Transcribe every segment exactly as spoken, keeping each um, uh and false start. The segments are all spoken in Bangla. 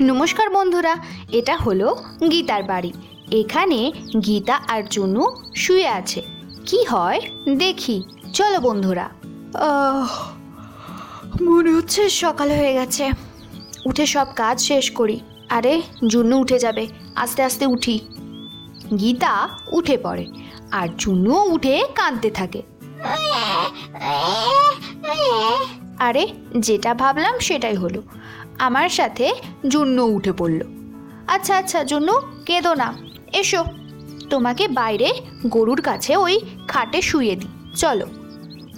नमस्कार बंधुरा, एटा हलो गीतार बाड़ी। एखाने गीता आर चुनु शुए आछे। की होय देखी। चलो बंधुरा। मने होच्छे सकाल होये गेछे, उठे सब काज शेष करी। अरे जुन्नु उठे जाबे, आस्ते आस्ते उठी। गीता उठे पड़े आर जुन्नु उठे कांदते थाके। अरे जेटा भाबलाम सेटाई हलो। आमार साथे जुन्नु उठे पड़ल। अच्छा अच्छा जुन्नु केदो ना, एसो तोमाके बाइरे गरुर काछे ओई खाटे शुए दी। चलो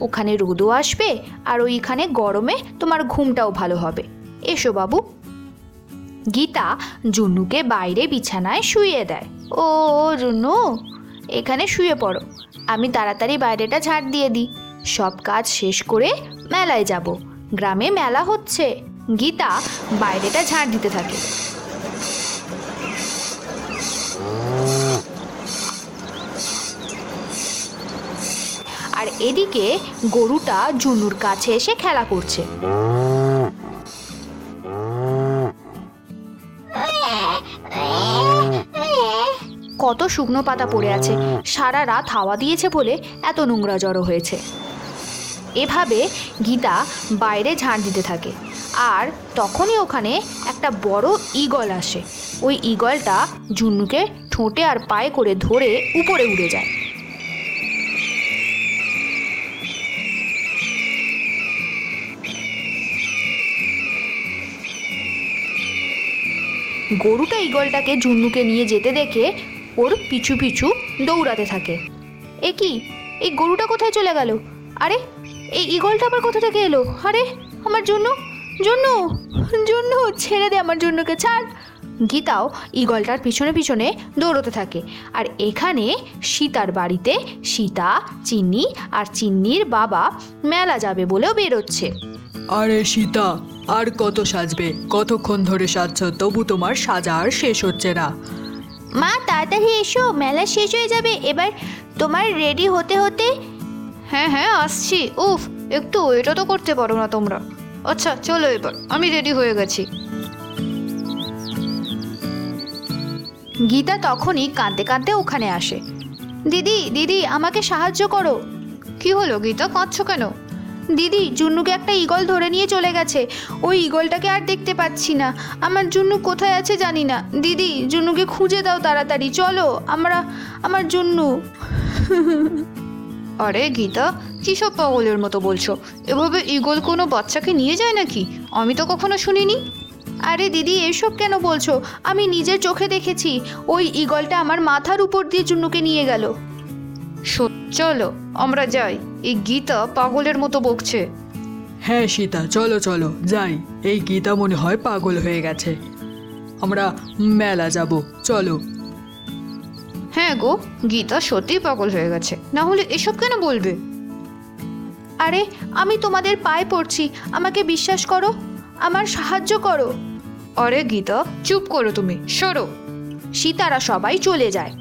ओखाने रोदो आसबे आर ओइखाने गरमे तोमार घुमटाओ भालो होबे। एसो बाबू। गीता जुन्नुके बाइरे बिछानाय शुए देय। ओ जुन्नु एखाने शुए पड़ो, आमी ताड़ाताड़ी बाइरेटा झाड़ दिए दी। सब काज शेष करे मेलाय जाबो, ग्रामे मेला होच्छे। गीता बाइरेटा झाड़ दीते थाके। आर एदिके गरुटा जुनुर काछे एसे खेला करछे। कत शुकनो पाता पड़े आछे, सारा रात हावा दिएछे बोले एत नोंगरा जड़ो होयेछे। এভাবে গীতা বাইরে ঝাঁট দিতে থাকে। আর তখনই ওখানে একটা বড় ঈগল আসে। ওই ঈগলটা জুন্নুকে ঠোঁটে আর পায়ে করে ধরে উপরে উড়ে যায়। গরুটা ঈগলটাকে জুন্নুকে নিয়ে যেতে দেখে ওর পিছু পিছু দৌড়াতে থাকে। এ কি, এই গরুটা কোথায় চলে গেল? আরে এই ঈগলটা আবার কোথা থেকে এলো? আরে আমার জন্য জন্য জন্য ছেড়ে দে, আমার জন্যকে ছাড়। গীতাও ঈগলটার পিছনে পিছনে দৌড়তে থাকে। আর এখানে সীতার বাড়িতে সীতা, চিন্নি আর চিন্নির বাবা মেলা যাবে বলেও বেরোচ্ছে। আরে সীতা, আর কত সাজবে? কতক্ষণ ধরে সাজছ, তবু তোমার সাজা আর শেষ হচ্ছে না। মা তাড়াতাড়ি এসো, মেলা শেষ হয়ে যাবে এবার তোমার রেডি হতে হতে। হ্যাঁ হ্যাঁ আসছি। উফ, একটু এটা তো করতে পারো না তোমরা। আচ্ছা চলো, এবার আমি রেডি হয়ে গেছি। গীতা তখনই কাঁদতে কাঁদতে ওখানে আসে। দিদি দিদি আমাকে সাহায্য করো। কি হলো গীতা, কাঁদছো কেন? দিদি জুন্নুকে একটা ঈগল ধরে নিয়ে চলে গেছে, ওই ঈগলটাকে আর দেখতে পাচ্ছি না। আমার জুন্নু কোথায় আছে জানি না। দিদি জুন্নুকে খুঁজে দাও তাড়াতাড়ি, চলো আমরা আমার জুন্নু। আরে গীতা, কী সব পাগলের মতো বলছো? এভাবে ঈগল কোনো বাচ্চাকে নিয়ে যায় নাকি? আমি তো কখনো শুনিনি। আরে দিদি এসব কেন বলছো, আমি নিজের চোখে দেখেছি ওই ঈগলটা আমার মাথার উপর দিয়ে জুন্নুকে নিয়ে গেল। চলো আমরা যাই, এই গীতা পাগলের মতো বকছে। হ্যাঁ সীতা, চলো চলো যাই, এই গীতা মনে হয় পাগল হয়ে গেছে। আমরা মেলা যাব, চলো। হ্যাঁ গো, গীতা সত্যি পাগল হয়ে গেছে, না হলে এসব কেন বলবে? আরে আমি তোমাদের পায়ে পড়ছি, আমাকে বিশ্বাস করো, আমার সাহায্য করো। আরে গীতা চুপ করো, তুমি সরো। সীতারা সবাই চলে যায়।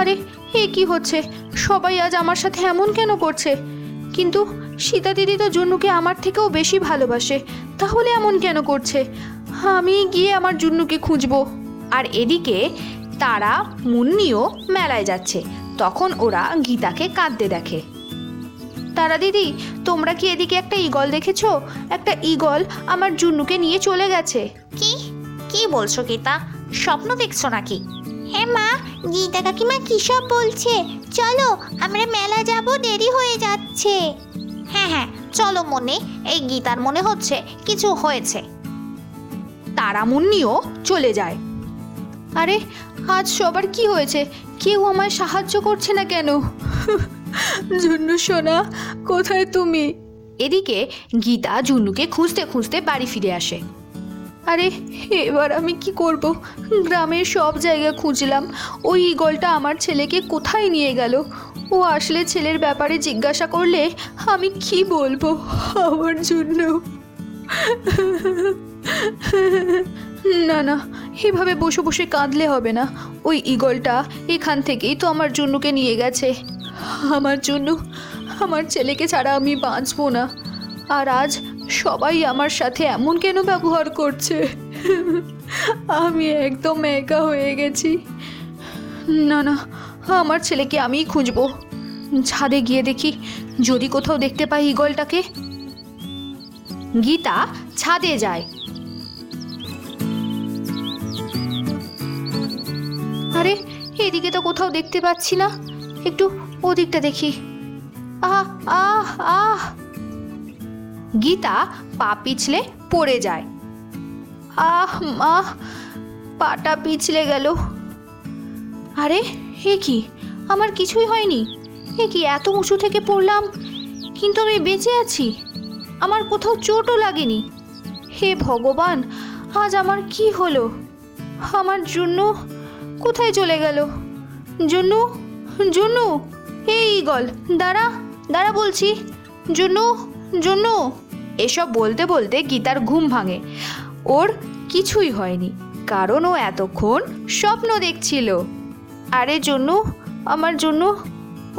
আরে এ কি হচ্ছে, সবাই আজ আমার সাথে এমন কেন করছে? কিন্তু সীতা দিদি তো জুন্নুকে আমার থেকেও বেশি ভালোবাসে, তাহলে এমন কেন করছে? আমি গিয়ে আমার জুন্নুকে খুঁজবো। আর এদিকে তারা মুন্নিও মেলায় যাচ্ছে। তখন ওরা গীতাকে কাঁদতে দেখে। তারা দিদি, তোমরা কি এদিকে একটা ঈগল দেখেছো? একটা ঈগল আমার জুন্নুকে নিয়ে চলে গেছে। কি কি বলছো গীতা, স্বপ্ন দেখছো নাকি? হ্যাঁ মা, গীতা কাকিমা কি সব বলছে। চলো আমরা মেলা যাব, দেরি হয়ে যাচ্ছে। হ্যাঁ হ্যাঁ চলো। মনে এই গীতার মনে হচ্ছে কিছু হয়েছে। তারা মুন্নিও চলে যায়। আরে আজ সবার কি হয়েছে, কেউ আমায় সাহায্য করছে না কেন? জুন্নু সোনা কোথায় তুমি? এদিকে গীতা জুন্নুকে খুঁজতে খুঁজতে বাড়ি ফিরে আসে। আরে এবার আমি কি করব? গ্রামের সব জায়গা খুঁজলাম, ওই ঈগলটা আমার ছেলেকে কোথায় নিয়ে গেল। ও আসলে ছেলের ব্যাপারে জিজ্ঞাসা করলে আমি কি বলবো? আমার জন্য না না, এভাবে বসে বসে কাঁদলে হবে না। ওই ঈগলটা এখান থেকেই তো আমার জুন্নুকে নিয়ে গেছে। আমার জুন্নু, আমার ছেলেকে ছাড়া আমি বাঁচবো না। আর আজ সবাই আমার সাথে এমন কেন ব্যবহার করছে? আমি একদম একা হয়ে গেছি। না না, আমার ছেলেকে আমিই খুঁজবো। ছাদে গিয়ে দেখি যদি কোথাও দেখতে পাই ঈগলটাকে। গীতা ছাদে যায়। আরে, এদিকে তো কোথাও দেখতে পাচ্ছি না, একটু ওদিকটা দেখি। আহ আহ আহ! গীতা পা পিছলে পড়ে যায়। আহ মা, পাটা পিছলে গেল। আরে এ কি, আমার কিছুই হয়নি। এ কি, এত উঁচু থেকে পড়লাম কিন্তু আমি বেঁচে আছি, আমার কোথাও চোটও লাগেনি। হে ভগবান, আজ আমার কি হলো? আমার জুনু কোথায় চলে গেল? জুনু, জুনু, এই ঈগল দাঁড়া, দাঁড়া বলছি। জুনু, জুনু! এসব বলতে বলতে গীতার ঘুম ভাঙে। ওর কিছুই হয়নি, কারণ ও এতক্ষণ স্বপ্ন দেখছিল। আরে জুনু, আমার জুনু!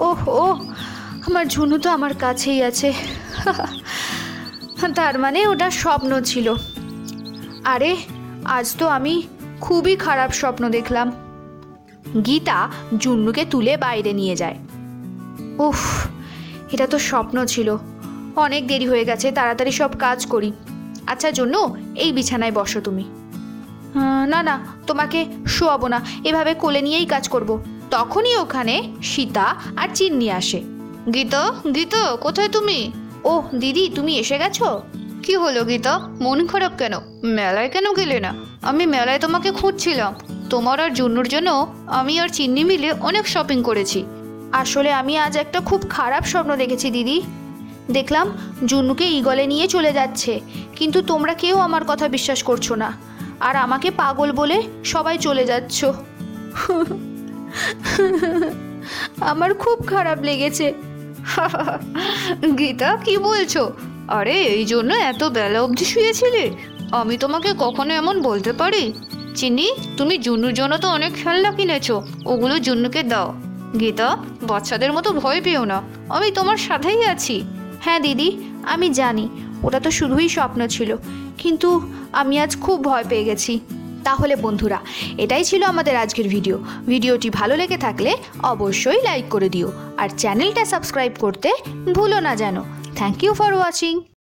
ওহ ও, আমার জুনু তো আমার কাছেই আছে। তার মানে ওটা স্বপ্ন ছিল। আরে, আজ তো আমি খুবই খারাপ স্বপ্ন দেখলাম। গীতা জুন্নুকে তুলে বাইরে নিয়ে যায়। উফ, এটা তো স্বপ্ন ছিল। অনেক দেরি হয়ে গেছে, তাড়াতাড়ি সব কাজ করি। আচ্ছা জুনু, এই বিছানায় বসো তুমি। না না, তোমাকে শোয়াবো না, এভাবে কোলে নিয়েই কাজ করব। তখনই ওখানে সীতা আর চিন্নি আসে। গীতা, গীতা কোথায় তুমি? ও দিদি, তুমি এসে গেছো? কি হলো গীতা, মন খারাপ কেন? মেলায় কেন গেলে না? আমি মেলায় তোমাকে খুঁজছিলাম। তোমার আর জুন্নুর জন্য আমি আর চিন্নি মিলে অনেক শপিং করেছি। আসলে আমি আজ একটা খুব খারাপ স্বপ্ন দেখেছি দিদি। দেখলাম জুন্নুকে ঈগলে নিয়ে চলে যাচ্ছে, কিন্তু তোমরা কেউ আমার কথা বিশ্বাস করছো না, আর আমাকে পাগল বলে সবাই চলে যাচ্ছ। আমার খুব খারাপ লেগেছে। গীতা, কি বলছো? আরে এই জন্য এত বেলা অবধি শুয়েছিলে? আমি তোমাকে কখনো এমন বলতে পারি? চিনি, তুমি জুন্নুর জন্য তো অনেক খেলনা কিনেছো, ওগুলো জুন্নুকে দাও। গীতা, বাচ্চাদের মতো ভয় পেও না, আমি তোমার সাথেই আছি। হ্যাঁ দিদি, আমি জানি ওটা তো শুধুই স্বপ্ন ছিল, কিন্তু আমি আজ খুব ভয় পেয়ে গেছি। তাহলে বন্ধুরা, এটাই ছিল আমাদের আজকের ভিডিও। ভিডিওটি ভালো লেগে থাকলে অবশ্যই লাইক করে দিও, আর চ্যানেলটা সাবস্ক্রাইব করতে ভুলো না যেন। Thank you for watching.